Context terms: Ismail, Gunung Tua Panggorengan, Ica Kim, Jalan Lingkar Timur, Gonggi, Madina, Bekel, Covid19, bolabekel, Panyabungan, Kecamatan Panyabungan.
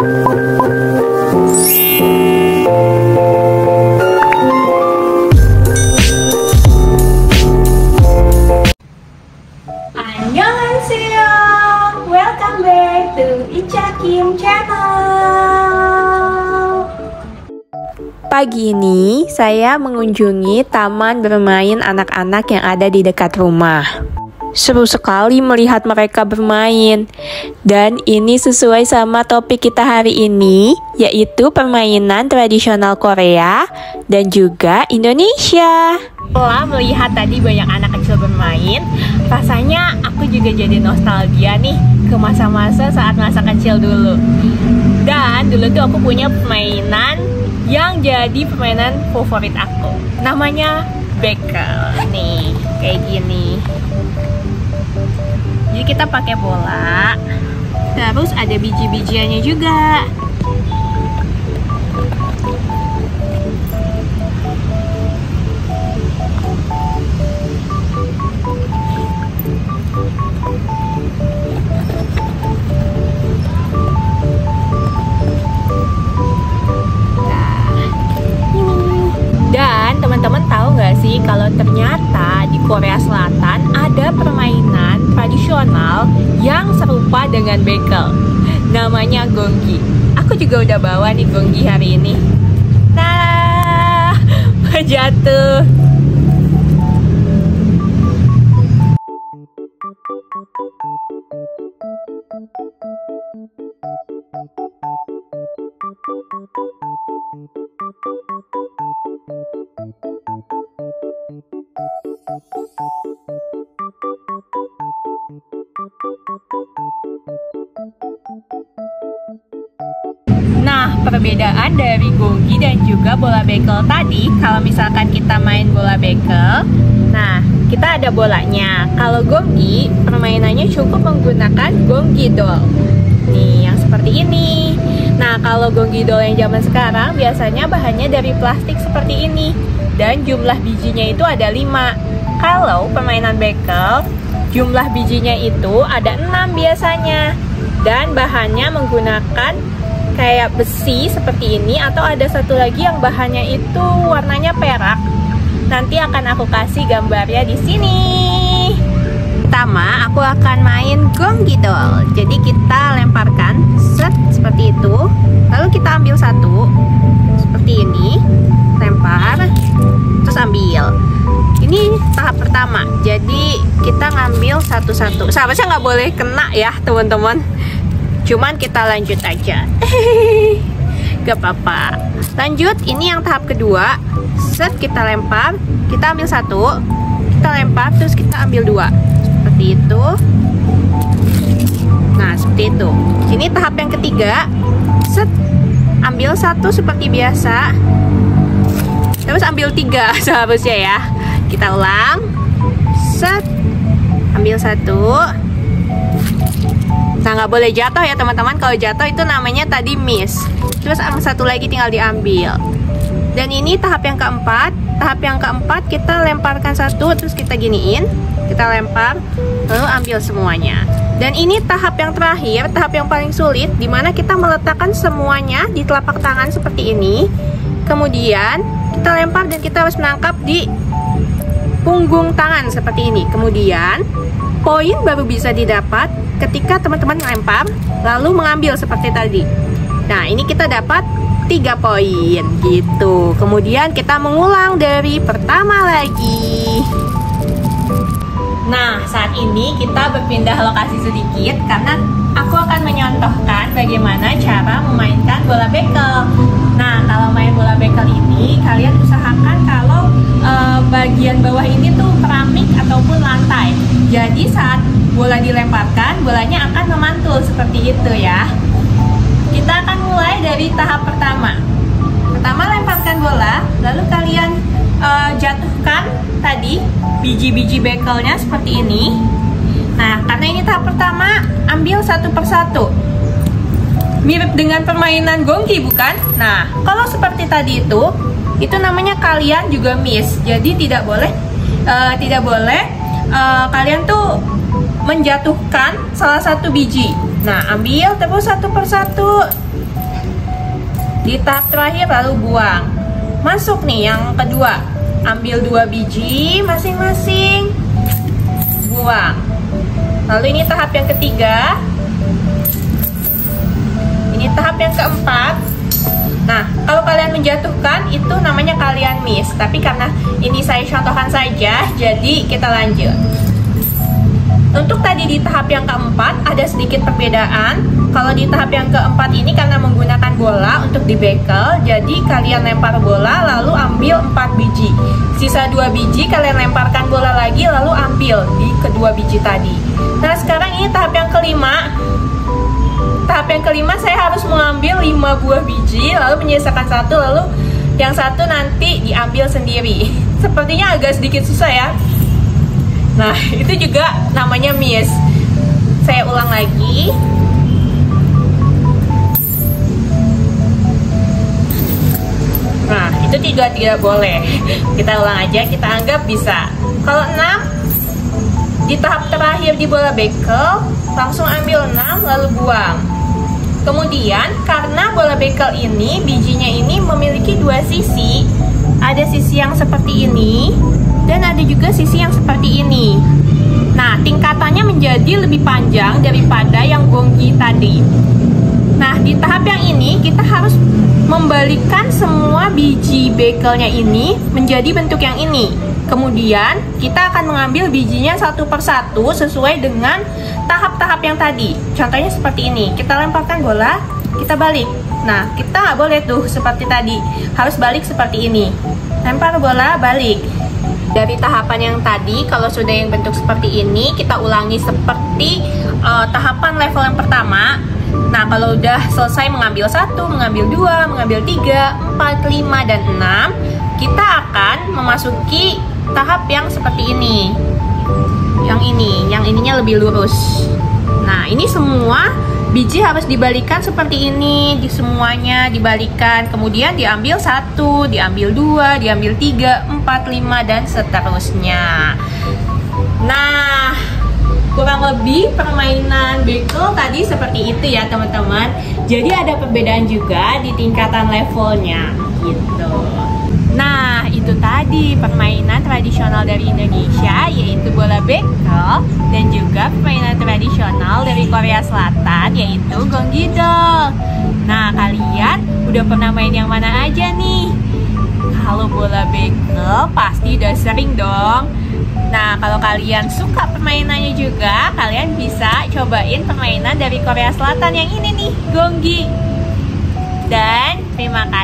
Annyeonghaseyo. Welcome back to Ica Kim channel. Pagi ini saya mengunjungi taman bermain anak-anak yang ada di dekat rumah. Seru sekali melihat mereka bermain. Dan ini sesuai sama topik kita hari ini, yaitu permainan tradisional Korea dan juga Indonesia. Setelah melihat tadi banyak anak kecil bermain, rasanya aku juga jadi nostalgia nih ke masa-masa saat masa kecil dulu. Dan dulu tuh aku punya permainan yang jadi permainan favorit aku. Namanya bekel. Nih, kayak gini. Jadi kita pakai bola, terus ada biji-bijiannya juga. Dan teman-teman tahu nggak sih kalau ternyata di Korea Selatan ada permainan tradisional yang serupa dengan bekel, namanya gonggi. Aku juga udah bawa nih gonggi hari ini. Nah, jatuh. Nah, perbedaan dari gonggi dan juga bola bekel tadi, kalau misalkan kita main bola bekel, nah kita ada bolanya. Kalau gonggi, permainannya cukup menggunakan gonggi doll. Nih, yang seperti ini. Nah, kalau gonggi doll yang zaman sekarang biasanya bahannya dari plastik seperti ini. Dan jumlah bijinya itu ada 5. Kalau permainan bekel, jumlah bijinya itu ada 6 biasanya. Dan bahannya menggunakan kayak besi seperti ini, atau ada satu lagi yang bahannya itu warnanya perak. Nanti akan aku kasih gambarnya di sini. Pertama, aku akan main gonggi doll. Jadi kita lemparkan set seperti itu, lalu kita ambil satu seperti ini, lempar, terus ambil. Ini tahap pertama. Jadi kita ngambil satu-satu. Seharusnya nggak boleh kena ya teman-teman. Cuman kita lanjut aja. Gak apa-apa. Lanjut, ini yang tahap kedua. Set, kita lempar. Kita ambil satu. Kita lempar, terus kita ambil dua. Seperti itu. Nah, seperti itu. Ini tahap yang ketiga. Set, ambil satu seperti biasa. Terus ambil tiga seharusnya ya. Kita ulang. Set, ambil satu. Nah, nggak boleh jatuh ya teman-teman. Kalau jatuh itu namanya tadi miss. Terus satu lagi tinggal diambil. Dan ini tahap yang keempat. Tahap yang keempat kita lemparkan satu, terus kita giniin. Kita lempar, lalu ambil semuanya. Dan ini tahap yang terakhir, tahap yang paling sulit, dimana kita meletakkan semuanya di telapak tangan seperti ini. Kemudian kita lempar dan kita harus menangkap di punggung tangan seperti ini. Kemudian poin baru bisa didapat ketika teman-teman melempar lalu mengambil seperti tadi. Nah, ini kita dapat 3 poin gitu. Kemudian kita mengulang dari pertama lagi. Nah, saat ini kita berpindah lokasi sedikit karena aku akan menyontohkan bagaimana cara memainkan bola bekel. Nah, kalau main bola bekel ini kalian usahakan kalau bagian bawah ini tuh keramik ataupun lantai. Jadi saat bola dilemparkan, bolanya akan memantul seperti itu ya. Kita akan mulai dari tahap pertama. Pertama, lemparkan bola, lalu kalian jatuhkan tadi biji-biji bekelnya seperti ini. Nah, karena ini tahap pertama, ambil satu persatu. Mirip dengan permainan gonggi, bukan? Nah, kalau seperti tadi itu namanya kalian juga miss. Jadi tidak boleh kalian tuh menjatuhkan salah satu biji. Nah, ambil terus satu persatu. Di tahap terakhir lalu buang. Masuk nih yang kedua. Ambil 2 biji masing-masing. Buang. Lalu ini tahap yang ketiga. Ini tahap yang keempat. Nah, kalau kalian menjatuhkan itu namanya kalian miss. Tapi karena ini saya contohkan saja, jadi kita lanjut. Untuk tadi di tahap yang keempat ada sedikit perbedaan. Kalau di tahap yang keempat ini karena menggunakan bola untuk dibekel, jadi kalian lempar bola lalu ambil 4 biji. Sisa 2 biji kalian lemparkan bola lagi lalu ambil di kedua biji tadi. Nah, sekarang ini tahap yang kelima. Tahap yang kelima saya harus mengambil 5 buah biji lalu menyisakan satu, lalu yang satu nanti diambil sendiri. Sepertinya agak sedikit susah ya. Nah, itu juga namanya miss. Saya ulang lagi. Nah, itu tidak boleh. Kita ulang aja, kita anggap bisa. Kalau 6, di tahap terakhir di bola bekel, langsung ambil 6 lalu buang. Kemudian, karena bola bekel ini, bijinya ini memiliki 2 sisi. Ada sisi yang seperti ini, dan ada juga sisi yang seperti ini. Nah, tingkatannya menjadi lebih panjang daripada yang gonggi tadi. Nah, di tahap yang ini kita harus membalikkan semua biji bekelnya ini menjadi bentuk yang ini. Kemudian kita akan mengambil bijinya satu persatu sesuai dengan tahap-tahap yang tadi. Contohnya seperti ini, kita lemparkan bola, kita balik. Nah, kita nggak boleh tuh seperti tadi, harus balik seperti ini. Lempar bola, balik. Dari tahapan yang tadi, kalau sudah yang bentuk seperti ini, kita ulangi seperti tahapan level yang pertama. Nah, kalau udah selesai mengambil 1, mengambil 2, mengambil 3, 4, 5, dan 6, kita akan memasuki tahap yang seperti ini. Yang ini, yang ininya lebih lurus. Nah, ini semua biji harus dibalikan seperti ini, di semuanya dibalikan, kemudian diambil 1, diambil 2, diambil 3, 4, 5, dan seterusnya. Nah, kurang lebih permainan bekel tadi seperti itu ya teman-teman. Jadi ada perbedaan juga di tingkatan levelnya gitu. Nah, itu tadi permainan tradisional dari Indonesia, yaitu bola bekel, dan juga permainan tradisional dari Korea Selatan, yaitu gonggi. Nah, kalian udah pernah main yang mana aja nih? Kalau bola bekel pasti udah sering dong. Nah, kalau kalian suka permainannya juga, kalian bisa cobain permainan dari Korea Selatan yang ini nih, gonggi. Dan terima kasih.